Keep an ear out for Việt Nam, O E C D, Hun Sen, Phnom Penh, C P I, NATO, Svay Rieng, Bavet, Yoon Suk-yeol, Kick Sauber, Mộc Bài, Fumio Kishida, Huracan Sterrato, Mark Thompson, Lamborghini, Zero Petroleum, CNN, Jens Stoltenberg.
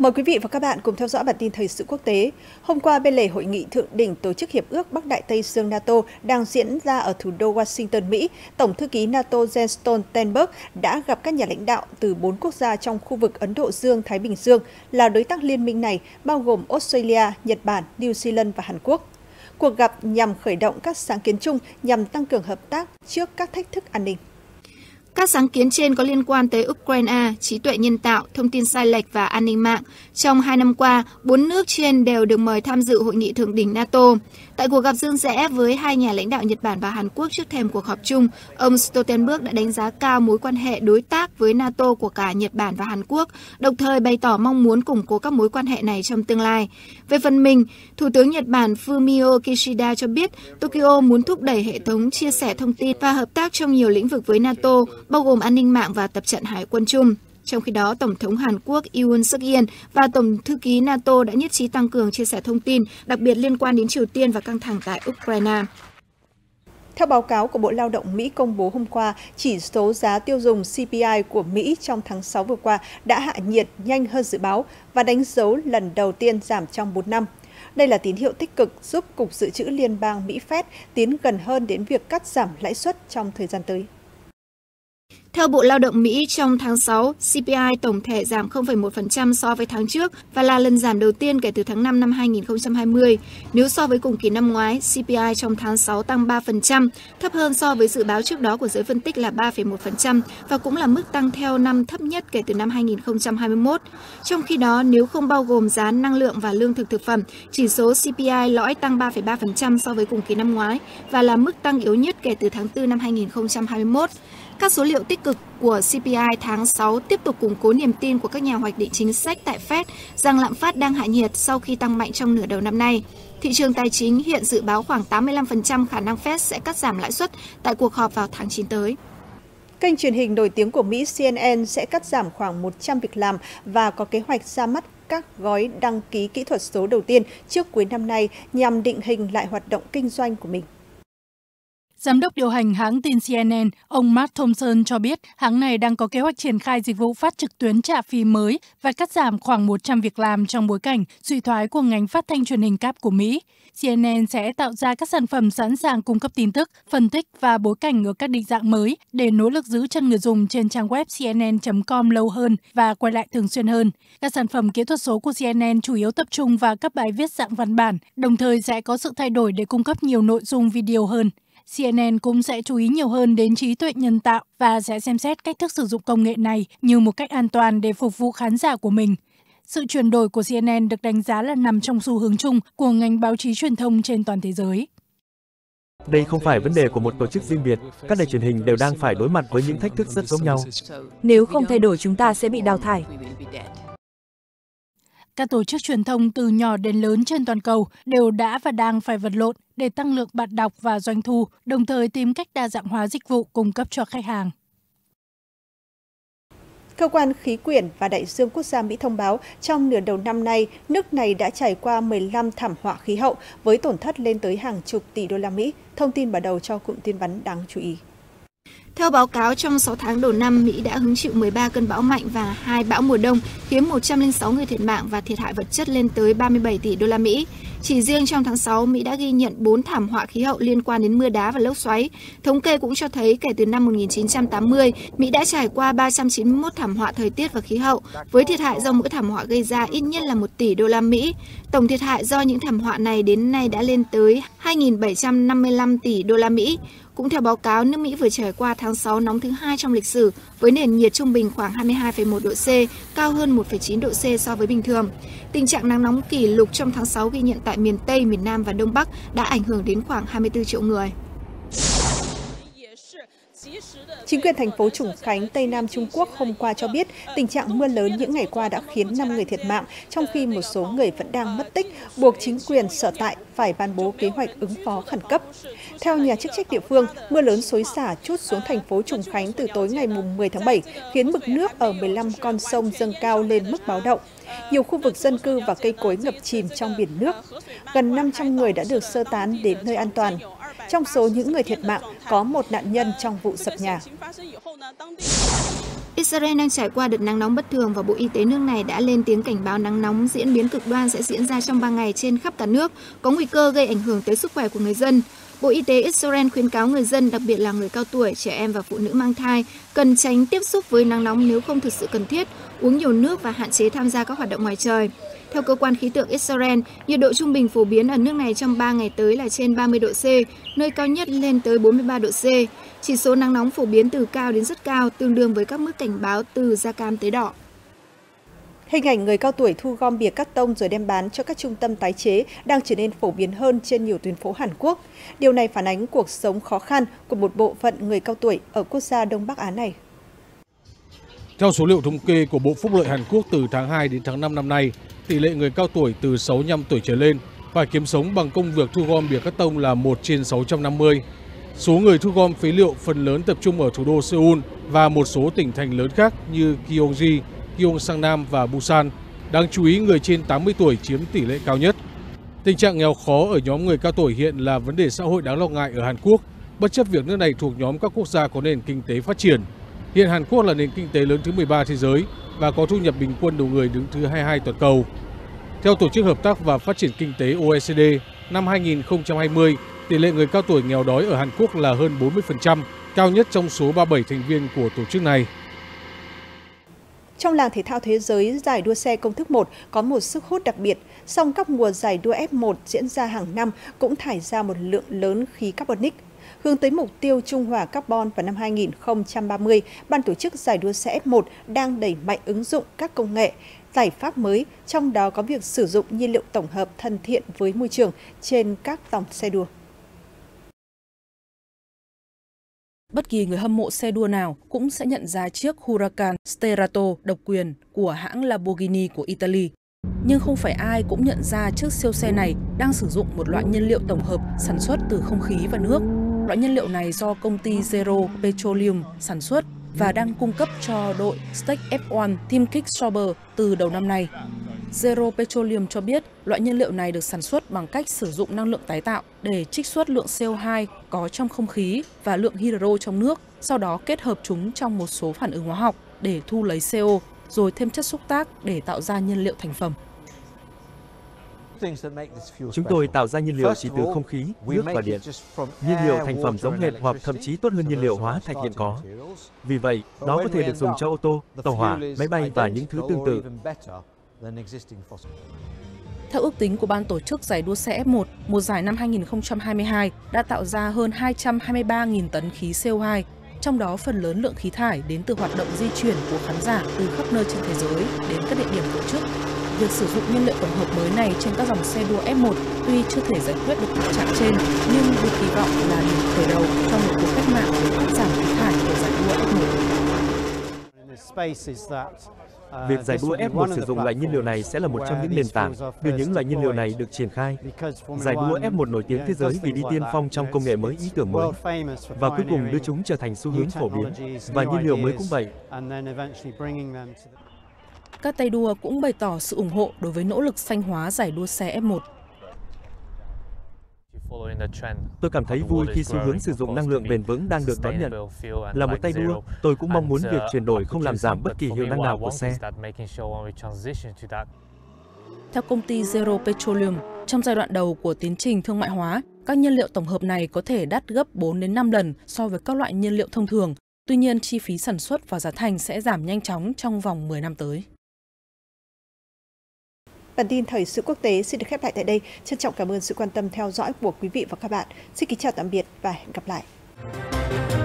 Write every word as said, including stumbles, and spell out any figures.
Mời quý vị và các bạn cùng theo dõi bản tin thời sự quốc tế. Hôm qua, bên lề hội nghị thượng đỉnh tổ chức Hiệp ước Bắc Đại Tây Dương NATO đang diễn ra ở thủ đô Washington, Mỹ, Tổng thư ký NATO Jens Stoltenberg đã gặp các nhà lãnh đạo từ bốn quốc gia trong khu vực Ấn Độ Dương-Thái Bình Dương là đối tác liên minh này, bao gồm Australia, Nhật Bản, New Zealand và Hàn Quốc. Cuộc gặp nhằm khởi động các sáng kiến chung nhằm tăng cường hợp tác trước các thách thức an ninh. Các sáng kiến trên có liên quan tới Ukraine, trí tuệ nhân tạo, thông tin sai lệch và an ninh mạng. Trong hai năm qua, bốn nước trên đều được mời tham dự hội nghị thượng đỉnh NATO. Tại cuộc gặp riêng rẽ với hai nhà lãnh đạo Nhật Bản và Hàn Quốc trước thềm cuộc họp chung, ông Stoltenberg đã đánh giá cao mối quan hệ đối tác với NATO của cả Nhật Bản và Hàn Quốc, đồng thời bày tỏ mong muốn củng cố các mối quan hệ này trong tương lai. Về phần mình, Thủ tướng Nhật Bản Fumio Kishida cho biết Tokyo muốn thúc đẩy hệ thống chia sẻ thông tin và hợp tác trong nhiều lĩnh vực với NATO, bao gồm an ninh mạng và tập trận hải quân chung. Trong khi đó, Tổng thống Hàn Quốc Yoon Suk-yeol và Tổng thư ký NATO đã nhất trí tăng cường chia sẻ thông tin, đặc biệt liên quan đến Triều Tiên và căng thẳng tại Ukraine. Theo báo cáo của Bộ Lao động Mỹ công bố hôm qua, chỉ số giá tiêu dùng C P I của Mỹ trong tháng sáu vừa qua đã hạ nhiệt nhanh hơn dự báo và đánh dấu lần đầu tiên giảm trong bốn năm. Đây là tín hiệu tích cực giúp Cục Dự trữ Liên bang Mỹ Fed tiến gần hơn đến việc cắt giảm lãi suất trong thời gian tới. Theo Bộ Lao động Mỹ, trong tháng sáu, C P I tổng thể giảm không phẩy một phần trăm so với tháng trước và là lần giảm đầu tiên kể từ tháng năm năm hai nghìn không trăm hai mươi. Nếu so với cùng kỳ năm ngoái, C P I trong tháng sáu tăng ba phần trăm, thấp hơn so với dự báo trước đó của giới phân tích là ba phẩy một phần trăm và cũng là mức tăng theo năm thấp nhất kể từ năm hai nghìn không trăm hai mươi mốt. Trong khi đó, nếu không bao gồm giá năng lượng và lương thực thực phẩm, chỉ số C P I lõi tăng ba phẩy ba phần trăm so với cùng kỳ năm ngoái và là mức tăng yếu nhất kể từ tháng tư năm hai nghìn không trăm hai mươi mốt. Các số liệu tích cực của C P I tháng sáu tiếp tục củng cố niềm tin của các nhà hoạch định chính sách tại Fed rằng lạm phát đang hạ nhiệt sau khi tăng mạnh trong nửa đầu năm nay. Thị trường tài chính hiện dự báo khoảng tám mươi lăm phần trăm khả năng Fed sẽ cắt giảm lãi suất tại cuộc họp vào tháng chín tới. Kênh truyền hình nổi tiếng của Mỹ C N N sẽ cắt giảm khoảng một trăm việc làm và có kế hoạch ra mắt các gói đăng ký kỹ thuật số đầu tiên trước cuối năm nay nhằm định hình lại hoạt động kinh doanh của mình. Giám đốc điều hành hãng tin C N N, ông Mark Thompson cho biết hãng này đang có kế hoạch triển khai dịch vụ phát trực tuyến trả phí mới và cắt giảm khoảng một trăm việc làm trong bối cảnh suy thoái của ngành phát thanh truyền hình cáp của Mỹ. C N N sẽ tạo ra các sản phẩm sẵn sàng cung cấp tin tức, phân tích và bối cảnh ở các định dạng mới để nỗ lực giữ chân người dùng trên trang web C N N chấm com lâu hơn và quay lại thường xuyên hơn. Các sản phẩm kỹ thuật số của C N N chủ yếu tập trung vào các bài viết dạng văn bản, đồng thời sẽ có sự thay đổi để cung cấp nhiều nội dung video hơn. C N N cũng sẽ chú ý nhiều hơn đến trí tuệ nhân tạo và sẽ xem xét cách thức sử dụng công nghệ này như một cách an toàn để phục vụ khán giả của mình. Sự chuyển đổi của C N N được đánh giá là nằm trong xu hướng chung của ngành báo chí truyền thông trên toàn thế giới. Đây không phải vấn đề của một tổ chức riêng biệt, các đài truyền hình đều đang phải đối mặt với những thách thức rất giống nhau. Nếu không thay đổi, chúng ta sẽ bị đào thải. Các tổ chức truyền thông từ nhỏ đến lớn trên toàn cầu đều đã và đang phải vật lộn để tăng lượng bạn đọc và doanh thu, đồng thời tìm cách đa dạng hóa dịch vụ cung cấp cho khách hàng. Cơ quan Khí quyển và Đại dương Quốc gia Mỹ thông báo trong nửa đầu năm nay, nước này đã trải qua mười lăm thảm họa khí hậu với tổn thất lên tới hàng chục tỷ đô la Mỹ. Thông tin mở đầu cho cụm tin vắn đáng chú ý. Theo báo cáo, trong sáu tháng đầu năm, Mỹ đã hứng chịu mười ba cơn bão mạnh và hai bão mùa đông, khiến một trăm lẻ sáu người thiệt mạng và thiệt hại vật chất lên tới ba mươi bảy tỷ đô la Mỹ. Chỉ riêng trong tháng sáu, Mỹ đã ghi nhận bốn thảm họa khí hậu liên quan đến mưa đá và lốc xoáy. Thống kê cũng cho thấy kể từ năm một nghìn chín trăm tám mươi, Mỹ đã trải qua ba trăm chín mươi mốt thảm họa thời tiết và khí hậu, với thiệt hại do mỗi thảm họa gây ra ít nhất là một tỷ đô la Mỹ. Tổng thiệt hại do những thảm họa này đến nay đã lên tới hai nghìn bảy trăm năm mươi lăm tỷ đô la Mỹ. Cũng theo báo cáo, nước Mỹ vừa trải qua tháng sáu nóng thứ hai trong lịch sử, với nền nhiệt trung bình khoảng hai mươi hai phẩy một độ C, cao hơn một phẩy chín độ C so với bình thường. Tình trạng nắng nóng kỷ lục trong tháng sáu ghi nhận tại miền Tây, miền Nam và Đông Bắc đã ảnh hưởng đến khoảng hai mươi tư triệu người. Chính quyền thành phố Trùng Khánh, Tây Nam Trung Quốc hôm qua cho biết tình trạng mưa lớn những ngày qua đã khiến năm người thiệt mạng, trong khi một số người vẫn đang mất tích, buộc chính quyền sở tại phải ban bố kế hoạch ứng phó khẩn cấp. Theo nhà chức trách địa phương, mưa lớn xối xả trút xuống thành phố Trùng Khánh từ tối ngày mười tháng bảy, khiến mực nước ở mười lăm con sông dâng cao lên mức báo động. Nhiều khu vực dân cư và cây cối ngập chìm trong biển nước. Gần năm trăm người đã được sơ tán đến nơi an toàn. Trong số những người thiệt mạng, có một nạn nhân trong vụ sập nhà. Israel đang trải qua đợt nắng nóng bất thường và Bộ Y tế nước này đã lên tiếng cảnh báo nắng nóng diễn biến cực đoan sẽ diễn ra trong ba ngày trên khắp cả nước, có nguy cơ gây ảnh hưởng tới sức khỏe của người dân. Bộ Y tế Israel khuyến cáo người dân, đặc biệt là người cao tuổi, trẻ em và phụ nữ mang thai, cần tránh tiếp xúc với nắng nóng nếu không thực sự cần thiết, uống nhiều nước và hạn chế tham gia các hoạt động ngoài trời. Theo cơ quan khí tượng Israel, nhiệt độ trung bình phổ biến ở nước này trong ba ngày tới là trên ba mươi độ C, nơi cao nhất lên tới bốn mươi ba độ C. Chỉ số nắng nóng phổ biến từ cao đến rất cao, tương đương với các mức cảnh báo từ da cam tới đỏ. Hình ảnh người cao tuổi thu gom bìa cắt tông rồi đem bán cho các trung tâm tái chế đang trở nên phổ biến hơn trên nhiều tuyến phố Hàn Quốc. Điều này phản ánh cuộc sống khó khăn của một bộ phận người cao tuổi ở quốc gia Đông Bắc Á này. Theo số liệu thống kê của Bộ Phúc lợi Hàn Quốc từ tháng hai đến tháng năm năm nay, tỷ lệ người cao tuổi từ sáu mươi lăm tuổi trở lên phải kiếm sống bằng công việc thu gom bìa cắt tông là một trên sáu trăm năm mươi. Số người thu gom phế liệu phần lớn tập trung ở thủ đô Seoul và một số tỉnh thành lớn khác như Gyeonggi, Gyeongsangnam và Busan. Đáng chú ý, người trên tám mươi tuổi chiếm tỷ lệ cao nhất. Tình trạng nghèo khó ở nhóm người cao tuổi hiện là vấn đề xã hội đáng lo ngại ở Hàn Quốc, bất chấp việc nước này thuộc nhóm các quốc gia có nền kinh tế phát triển. Hiện Hàn Quốc là nền kinh tế lớn thứ mười ba thế giới và có thu nhập bình quân đầu người đứng thứ hai mươi hai toàn cầu. Theo Tổ chức Hợp tác và Phát triển Kinh tế O E C D, năm hai nghìn không trăm hai mươi, tỷ lệ người cao tuổi nghèo đói ở Hàn Quốc là hơn bốn mươi phần trăm, cao nhất trong số ba mươi bảy thành viên của tổ chức này. Trong làng thể thao thế giới, giải đua xe công thức một có một sức hút đặc biệt, song các mùa giải đua F một diễn ra hàng năm cũng thải ra một lượng lớn khí carbonic. Hướng tới mục tiêu trung hòa carbon vào năm hai nghìn không trăm ba mươi, Ban tổ chức giải đua xe F một đang đẩy mạnh ứng dụng các công nghệ, giải pháp mới, trong đó có việc sử dụng nhiên liệu tổng hợp thân thiện với môi trường trên các dòng xe đua. Bất kỳ người hâm mộ xe đua nào cũng sẽ nhận ra chiếc Huracan Sterrato độc quyền của hãng Lamborghini của Italy. Nhưng không phải ai cũng nhận ra chiếc siêu xe này đang sử dụng một loại nhiên liệu tổng hợp sản xuất từ không khí và nước. Loại nhiên liệu này do công ty Zero Petroleum sản xuất và đang cung cấp cho đội Stake F một Team Kick Sauber từ đầu năm nay. Zero Petroleum cho biết loại nhiên liệu này được sản xuất bằng cách sử dụng năng lượng tái tạo để trích xuất lượng C O hai có trong không khí và lượng hydro trong nước, sau đó kết hợp chúng trong một số phản ứng hóa học để thu lấy C O, rồi thêm chất xúc tác để tạo ra nhiên liệu thành phẩm. Chúng tôi tạo ra nhiên liệu chỉ từ không khí, nước và điện. Nhiên liệu thành phẩm giống hệt hoặc thậm chí tốt hơn nhiên liệu hóa thạch hiện có. Vì vậy, nó có thể được dùng cho ô tô, tàu hỏa, máy bay và những thứ tương tự. Theo ước tính của Ban tổ chức giải đua xe F một, mùa giải năm hai nghìn không trăm hai mươi hai đã tạo ra hơn hai trăm hai mươi ba nghìn tấn khí C O hai, trong đó phần lớn lượng khí thải đến từ hoạt động di chuyển của khán giả từ khắp nơi trên thế giới đến các địa điểm tổ chức. Việc sử dụng nhiên liệu tổng hợp mới này trên các dòng xe đua F một tuy chưa thể giải quyết được tình trạng trên, nhưng được kỳ vọng là điểm khởi đầu cho một cuộc cách mạng để cắt giảm khí thải của giải đua F một. Việc giải đua F một sử dụng loại nhiên liệu này sẽ là một trong những nền tảng đưa những loại nhiên liệu này được triển khai. Giải đua F một nổi tiếng thế giới vì đi tiên phong trong công nghệ mới, ý tưởng mới, và cuối cùng đưa chúng trở thành xu hướng phổ biến, và nhiên liệu mới cũng vậy. Các tay đua cũng bày tỏ sự ủng hộ đối với nỗ lực xanh hóa giải đua xe F một. Tôi cảm thấy vui khi xu hướng sử dụng năng lượng bền vững đang được đón nhận. Là một tay đua, tôi cũng mong muốn việc chuyển đổi không làm giảm bất kỳ hiệu năng nào của xe. Theo công ty Zero Petroleum, trong giai đoạn đầu của tiến trình thương mại hóa, các nhiên liệu tổng hợp này có thể đắt gấp bốn đến năm lần so với các loại nhiên liệu thông thường. Tuy nhiên, chi phí sản xuất và giá thành sẽ giảm nhanh chóng trong vòng mười năm tới. Bản tin thời sự quốc tế xin được khép lại tại đây. Trân trọng cảm ơn sự quan tâm theo dõi của quý vị và các bạn. Xin kính chào tạm biệt và hẹn gặp lại.